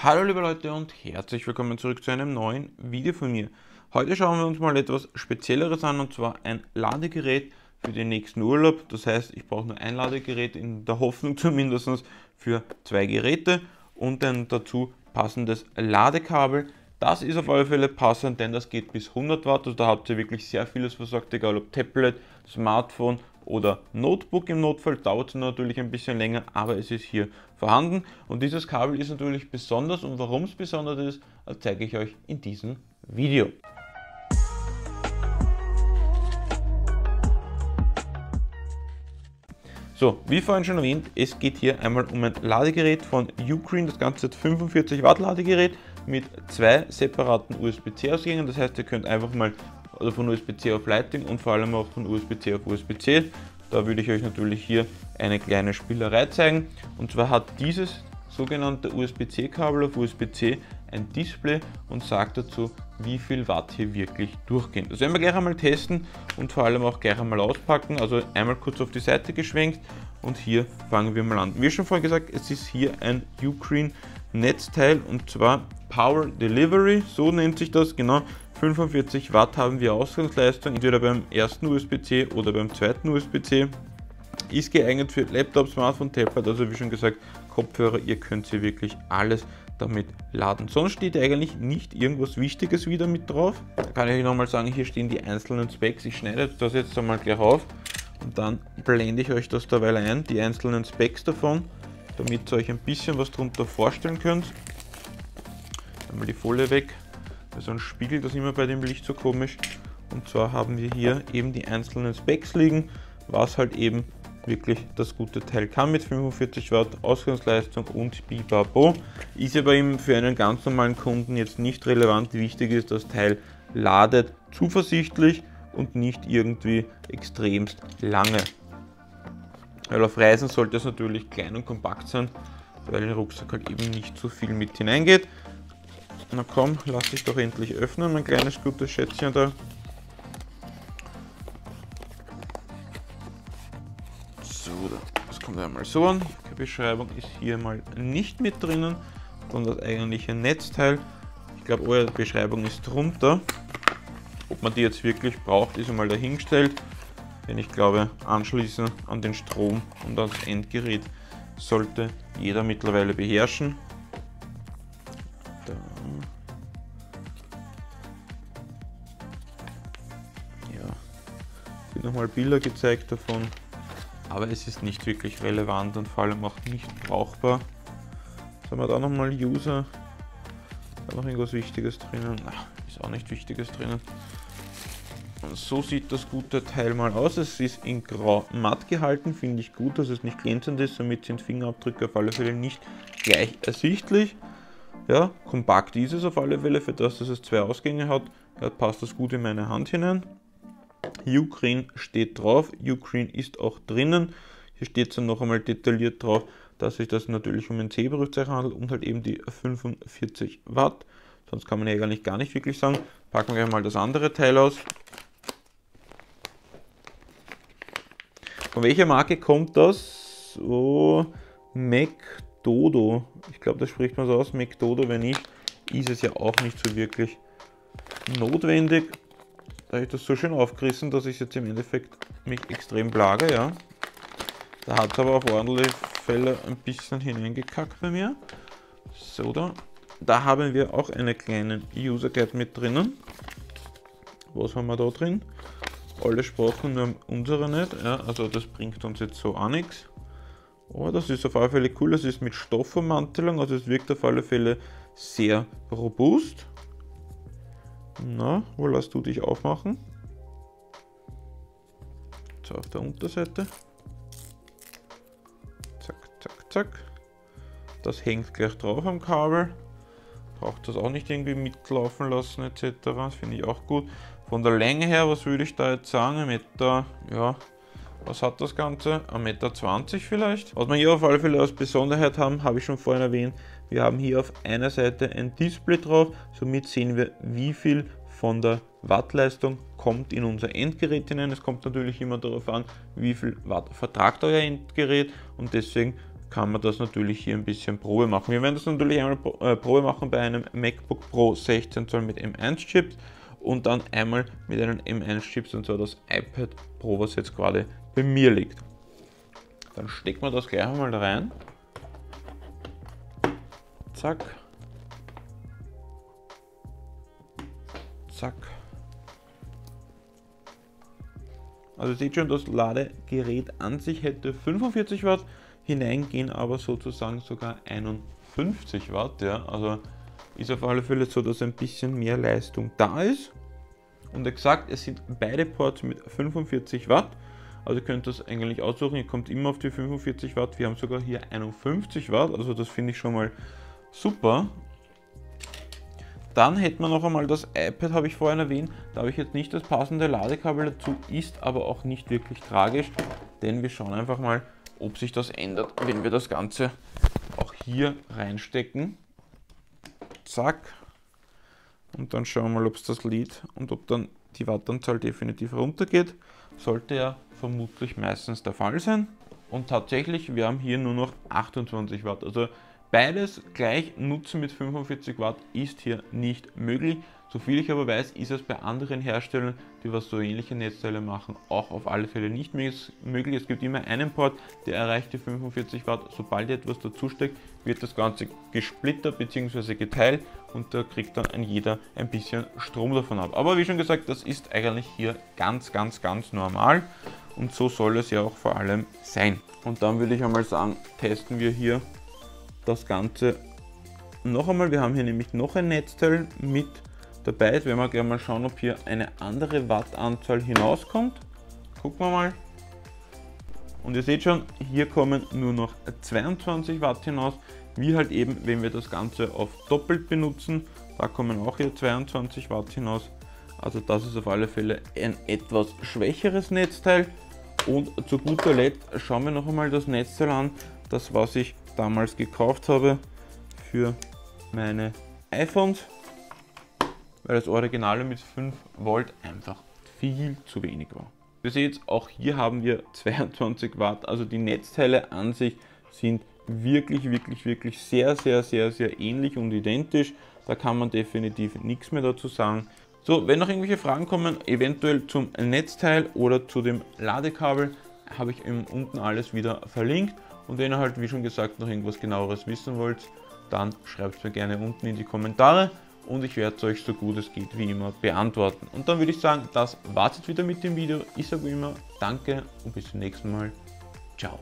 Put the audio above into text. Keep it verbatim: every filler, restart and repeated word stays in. Hallo liebe Leute und herzlich willkommen zurück zu einem neuen Video von mir. Heute schauen wir uns mal etwas Spezielleres an, und zwar ein Ladegerät für den nächsten Urlaub. Das heißt, ich brauche nur ein Ladegerät, in der Hoffnung zumindest für zwei Geräte, und ein dazu passendes Ladekabel. Das ist auf alle Fälle passend, denn das geht bis hundert Watt. Also da habt ihr wirklich sehr vieles versorgt, egal ob Tablet, Smartphone oder Notebook. Im Notfall dauert es natürlich ein bisschen länger, aber es ist hier vorhanden. Und dieses Kabel ist natürlich besonders, und warum es besonders ist, zeige ich euch in diesem Video. So, wie vorhin schon erwähnt, es geht hier einmal um ein Ladegerät von Ugreen. Das Ganze ist fünfundvierzig Watt Ladegerät mit zwei separaten U S B C Ausgängen. Das heißt, ihr könnt einfach mal also von U S B C auf Lighting und vor allem auch von U S B C auf U S B C. Da würde ich euch natürlich hier eine kleine Spielerei zeigen. Und zwar hat dieses sogenannte U S B C-Kabel auf U S B C ein Display und sagt dazu, wie viel Watt hier wirklich durchgehen. Das werden wir gleich einmal testen und vor allem auch gleich einmal auspacken. Also einmal kurz auf die Seite geschwenkt und hier fangen wir mal an. Wie schon vorhin gesagt, es ist hier ein Ugreen Netzteil, und zwar Power Delivery, so nennt sich das genau. fünfundvierzig Watt haben wir Ausgangsleistung, entweder beim ersten U S B C oder beim zweiten U S B C. Ist geeignet für Laptop, Smartphone, Tablet, also wie schon gesagt, Kopfhörer, ihr könnt hier wirklich alles damit laden. Sonst steht eigentlich nicht irgendwas Wichtiges wieder mit drauf. Da kann ich euch nochmal sagen, hier stehen die einzelnen Specs. Ich schneide das jetzt einmal gleich auf und dann blende ich euch das derweil ein, die einzelnen Specs davon, damit ihr euch ein bisschen was darunter vorstellen könnt. Einmal die Folie weg, weil sonst spiegelt das immer bei dem Licht so komisch. Und zwar haben wir hier eben die einzelnen Specs liegen, was halt eben wirklich das gute Teil kann mit fünfundvierzig Watt Ausgangsleistung und Bibabo. Ist aber eben für einen ganz normalen Kunden jetzt nicht relevant. Wichtig ist, das Teil ladet zuversichtlich und nicht irgendwie extremst lange. Weil auf Reisen sollte es natürlich klein und kompakt sein, weil der Rucksack halt eben nicht so viel mit hineingeht. Na komm, lass dich doch endlich öffnen, mein kleines gutes Schätzchen da. Einmal so an. Die Beschreibung ist hier mal nicht mit drinnen, sondern das eigentliche Netzteil. Ich glaube, eure Beschreibung ist drunter. Ob man die jetzt wirklich braucht, ist einmal dahingestellt. Denn ich glaube, anschließend an den Strom und ans Endgerät sollte jeder mittlerweile beherrschen. Da. Ja, es sind nochmal Bilder gezeigt davon. Aber es ist nicht wirklich relevant und vor allem auch nicht brauchbar. Jetzt haben wir da nochmal User. Da noch irgendwas Wichtiges drinnen. Ach, ist auch nicht Wichtiges drinnen. Und so sieht das gute Teil mal aus. Es ist in grau matt gehalten. Finde ich gut, dass es nicht glänzend ist. Somit sind Fingerabdrücke auf alle Fälle nicht gleich ersichtlich. Ja, kompakt ist es auf alle Fälle. Für das, dass es zwei Ausgänge hat, passt das gut in meine Hand hinein. Ugreen steht drauf, Ugreen ist auch drinnen. Hier steht es dann noch einmal detailliert drauf, dass sich das natürlich um ein C-Berufszeichen handelt und halt eben die fünfundvierzig Watt. Sonst kann man ja gar nicht, gar nicht wirklich sagen. Packen wir mal das andere Teil aus. Von welcher Marke kommt das? So, MacDodo. Ich glaube, das spricht man so aus. MacDodo, wenn nicht, ist es ja auch nicht so wirklich notwendig. Da habe ich das so schön aufgerissen, dass ich jetzt im Endeffekt mich extrem plage, ja. Da hat es aber auch ordentliche Fälle ein bisschen hineingekackt bei mir. So, da. Da haben wir auch eine kleine User Guide mit drinnen. Was haben wir da drin? Alle Sprachen, nur unsere nicht. Ja, also das bringt uns jetzt so auch nichts. Aber das ist auf alle Fälle cool. Das ist mit Stoffvermantelung, also es wirkt auf alle Fälle sehr robust. Na, wo lässt du dich aufmachen? So, auf der Unterseite. Zack, zack, zack. Das hängt gleich drauf am Kabel. Braucht das auch nicht irgendwie mitlaufen lassen et cetera. Das finde ich auch gut. Von der Länge her, was würde ich da jetzt sagen? Ein Meter, ja, was hat das Ganze? ein Meter zwanzig vielleicht. Was wir hier auf alle Fälle als Besonderheit haben, habe ich schon vorhin erwähnt. Wir haben hier auf einer Seite ein Display drauf, somit sehen wir, wie viel von der Wattleistung kommt in unser Endgerät hinein. Es kommt natürlich immer darauf an, wie viel Watt vertragt euer Endgerät, und deswegen kann man das natürlich hier ein bisschen Probe machen. Wir werden das natürlich einmal Probe machen bei einem MacBook Pro sechzehn Zoll mit M eins Chips und dann einmal mit einem M eins Chips, und zwar das iPad Pro, was jetzt gerade bei mir liegt. Dann steckt man das gleich einmal da rein. Zack. Zack. Also ihr seht schon, das Ladegerät an sich hätte fünfundvierzig Watt, hineingehen aber sozusagen sogar einundfünfzig Watt. Ja. Also ist auf alle Fälle so, dass ein bisschen mehr Leistung da ist. Und exakt, es sind beide Ports mit fünfundvierzig Watt. Also ihr könnt das eigentlich aussuchen, ihr kommt immer auf die fünfundvierzig Watt. Wir haben sogar hier einundfünfzig Watt, also das finde ich schon mal super. Dann hätten wir noch einmal das iPad, habe ich vorhin erwähnt. Da habe ich jetzt nicht das passende Ladekabel dazu, ist aber auch nicht wirklich tragisch, denn wir schauen einfach mal, ob sich das ändert, wenn wir das Ganze auch hier reinstecken. Zack. Und dann schauen wir mal, ob es das lädt und ob dann die Wattanzahl definitiv runtergeht. Sollte ja vermutlich meistens der Fall sein. Und tatsächlich, wir haben hier nur noch achtundzwanzig Watt. Also beides gleich nutzen mit fünfundvierzig Watt ist hier nicht möglich. Soviel ich aber weiß, ist es bei anderen Herstellern, die was so ähnliche Netzteile machen, auch auf alle Fälle nicht möglich. Es gibt immer einen Port, der erreicht die fünfundvierzig Watt. Sobald ihr etwas dazu steckt, wird das Ganze gesplittert bzw. geteilt und da kriegt dann ein jeder ein bisschen Strom davon ab. Aber wie schon gesagt, das ist eigentlich hier ganz, ganz, ganz normal und so soll es ja auch vor allem sein. Und dann würde ich einmal sagen, testen wir hier das Ganze noch einmal. Wir haben hier nämlich noch ein Netzteil mit dabei ist, werden wir gleich mal schauen, ob hier eine andere Wattanzahl hinauskommt. Gucken wir mal. Und ihr seht schon, hier kommen nur noch zweiundzwanzig Watt hinaus, wie halt eben, wenn wir das Ganze auf doppelt benutzen. Da kommen auch hier zweiundzwanzig Watt hinaus. Also das ist auf alle Fälle ein etwas schwächeres Netzteil. Und zu guter Letzt schauen wir noch einmal das Netzteil an, das was ich damals gekauft habe für meine iPhones. Weil das Originale mit fünf Volt einfach viel zu wenig war. Ihr seht, auch hier haben wir zweiundzwanzig Watt, also die Netzteile an sich sind wirklich, wirklich, wirklich sehr, sehr, sehr, sehr ähnlich und identisch. Da kann man definitiv nichts mehr dazu sagen. So, wenn noch irgendwelche Fragen kommen, eventuell zum Netzteil oder zu dem Ladekabel, habe ich eben unten alles wieder verlinkt. Und wenn ihr halt, wie schon gesagt, noch irgendwas genaueres wissen wollt, dann schreibt es mir gerne unten in die Kommentare. Und ich werde es euch so gut es geht wie immer beantworten. Und dann würde ich sagen, das war's jetzt wieder mit dem Video. Ich sage wie immer, danke und bis zum nächsten Mal. Ciao.